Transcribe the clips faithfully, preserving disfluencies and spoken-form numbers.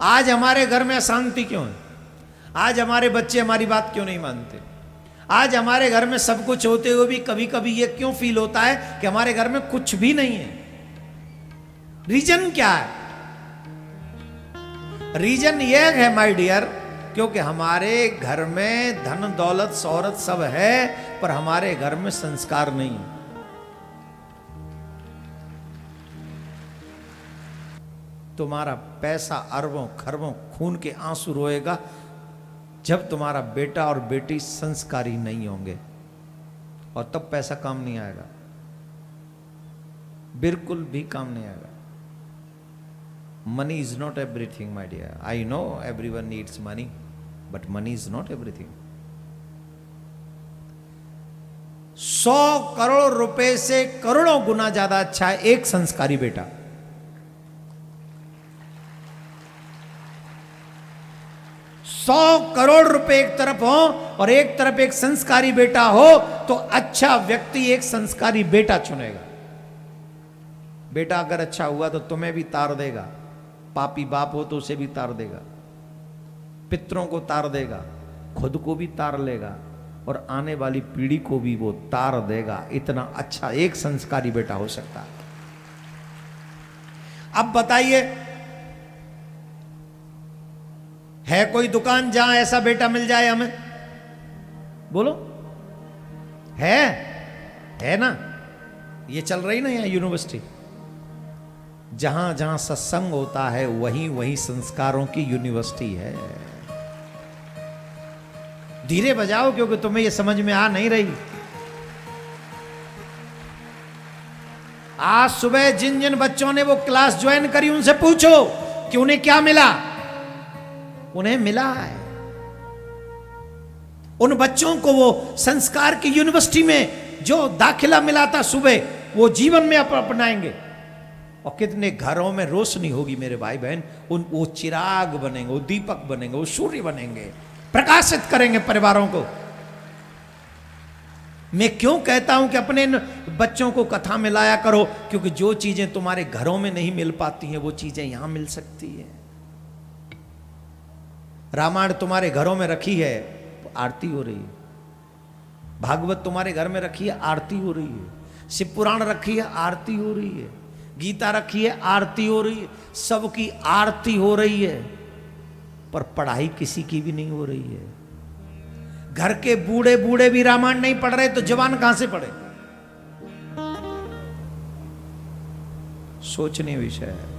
आज हमारे घर में अशांति क्यों है? आज हमारे बच्चे हमारी बात क्यों नहीं मानते? आज हमारे घर में सब कुछ होते हुए भी कभी कभी ये क्यों फील होता है कि हमारे घर में कुछ भी नहीं है? रीजन क्या है? रीजन यह है माय डियर, क्योंकि हमारे घर में धन दौलत शौहरत सब है, पर हमारे घर में संस्कार नहीं है। तुम्हारा पैसा अरबों खरबों खून के आंसू रोएगा जब तुम्हारा बेटा और बेटी संस्कारी नहीं होंगे, और तब पैसा काम नहीं आएगा, बिल्कुल भी काम नहीं आएगा। Money is not everything my dear. I know everyone needs money, but money is not everything. सौ करोड़ रुपए से करोड़ों गुना ज्यादा अच्छा है एक संस्कारी बेटा। सौ करोड़ रुपए एक तरफ हो और एक तरफ एक संस्कारी बेटा हो, तो अच्छा व्यक्ति एक संस्कारी बेटा चुनेगा। बेटा अगर अच्छा हुआ तो तुम्हें भी तार देगा, पापी बाप हो तो उसे भी तार देगा, पितरों को तार देगा, खुद को भी तार लेगा, और आने वाली पीढ़ी को भी वो तार देगा। इतना अच्छा एक संस्कारी बेटा हो सकता है। अब बताइए, है कोई दुकान जहां ऐसा बेटा मिल जाए हमें? बोलो, है? है ना? ये चल रही ना यहाँ यूनिवर्सिटी, जहां जहां सत्संग होता है वहीं वहीं संस्कारों की यूनिवर्सिटी है। धीरे बजाओ क्योंकि तुम्हें ये समझ में आ नहीं रही। आज सुबह जिन जिन बच्चों ने वो क्लास ज्वाइन करी उनसे पूछो कि उन्हें क्या मिला। उन्हें मिला है, उन बच्चों को वो संस्कार की यूनिवर्सिटी में जो दाखिला मिला था सुबह, वो जीवन में अपनाएंगे। और कितने घरों में रोशनी होगी मेरे भाई बहन। उन वो चिराग बनेंगे, वो दीपक बनेंगे, वो सूर्य बनेंगे, प्रकाशित करेंगे परिवारों को। मैं क्यों कहता हूं कि अपने बच्चों को कथा में लाया करो, क्योंकि जो चीजें तुम्हारे घरों में नहीं मिल पाती हैं वो चीजें यहां मिल सकती है। रामायण तुम्हारे घरों में रखी है, आरती हो रही है। भागवत तुम्हारे घर में रखी है, आरती हो रही है। शिव पुराण रखी है, आरती हो रही है। गीता रखी है, आरती हो रही है। सबकी आरती हो रही है, पर पढ़ाई किसी की भी नहीं हो रही है। घर के बूढ़े बूढ़े भी रामायण नहीं पढ़ रहे, तो जवान कहां से पढ़े? सोचने विषय है।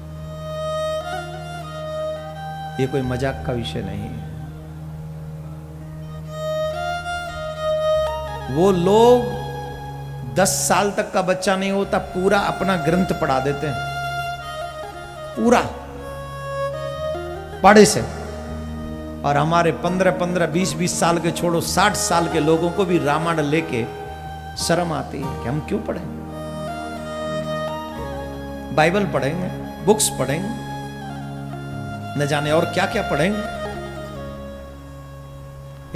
ये कोई मजाक का विषय नहीं है। वो लोग दस साल तक का बच्चा नहीं होता, पूरा अपना ग्रंथ पढ़ा देते हैं, पूरा पढ़े से। और हमारे पंद्रह पंद्रह बीस बीस साल के छोड़ो साठ साल के लोगों को भी रामायण लेके शर्म आती है कि हम क्यों पढ़ें। बाइबल पढ़ेंगे, बुक्स पढ़ेंगे, न जाने और क्या क्या पढ़ेंगे।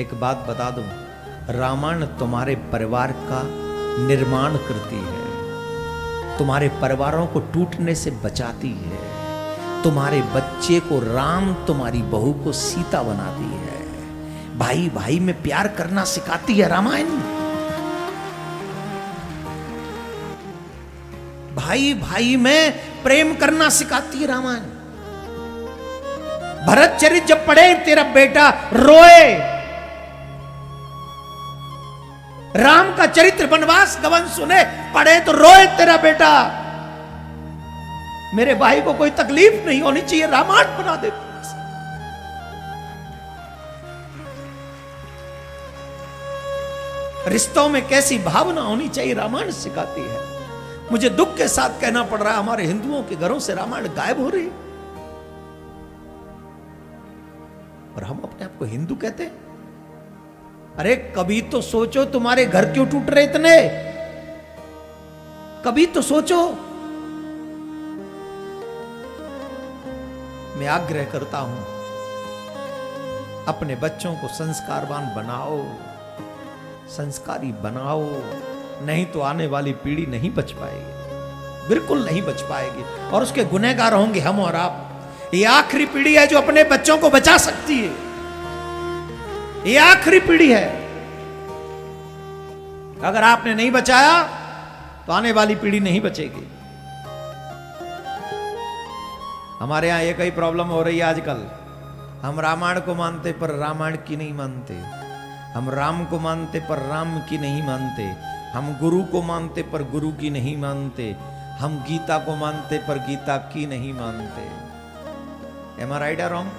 एक बात बता दूं, रामायण तुम्हारे परिवार का निर्माण करती है, तुम्हारे परिवारों को टूटने से बचाती है, तुम्हारे बच्चे को राम, तुम्हारी बहू को सीता बनाती है, भाई भाई में प्यार करना सिखाती है रामायण। भाई भाई में प्रेम करना सिखाती है रामायण। भरत चरित जब पढ़े तेरा बेटा रोए, राम का चरित्र वनवास गवन सुने पढ़े तो रोए तेरा बेटा। मेरे भाई को कोई तकलीफ नहीं होनी चाहिए, रामायण बना दे। रिश्तों में कैसी भावना होनी चाहिए रामायण सिखाती है। मुझे दुख के साथ कहना पड़ रहा है, हमारे हिंदुओं के घरों से रामायण गायब हो रही है, और हम अपने आप को हिंदू कहते हैं। अरे कभी तो सोचो तुम्हारे घर क्यों टूट रहे इतने, कभी तो सोचो। मैं आग्रह करता हूं, अपने बच्चों को संस्कारवान बनाओ, संस्कारी बनाओ, नहीं तो आने वाली पीढ़ी नहीं बच पाएगी, बिल्कुल नहीं बच पाएगी। और उसके गुनहगार होंगे हम और आप। ये आखिरी पीढ़ी है जो अपने बच्चों को बचा सकती है। ये आखिरी पीढ़ी है, अगर आपने नहीं बचाया तो आने वाली पीढ़ी नहीं बचेगी। हमारे यहां ये कई प्रॉब्लम हो रही है आजकल। हम रामायण को मानते पर रामायण की नहीं मानते, हम राम को मानते पर राम की नहीं मानते, हम गुरु को मानते पर गुरु की नहीं मानते, हम गीता को मानते पर गीता की नहीं मानते। एम आई राइट और रॉन्ग?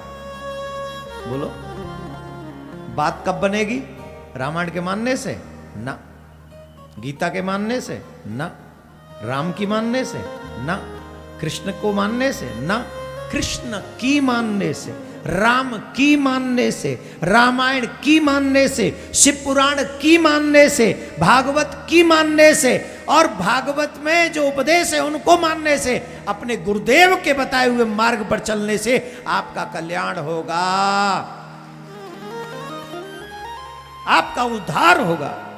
बोलो, बात कब बनेगी? रामायण के मानने से? ना। गीता के मानने से? ना। राम की मानने से? ना। कृष्ण को मानने से? ना। कृष्ण की मानने से, राम की मानने से, रामायण की मानने से, शिव पुराण की मानने से, भागवत की मानने से, और भागवत में जो उपदेश है उनको मानने से, अपने गुरुदेव के बताए हुए मार्ग पर चलने से आपका कल्याण होगा, आपका उद्धार होगा।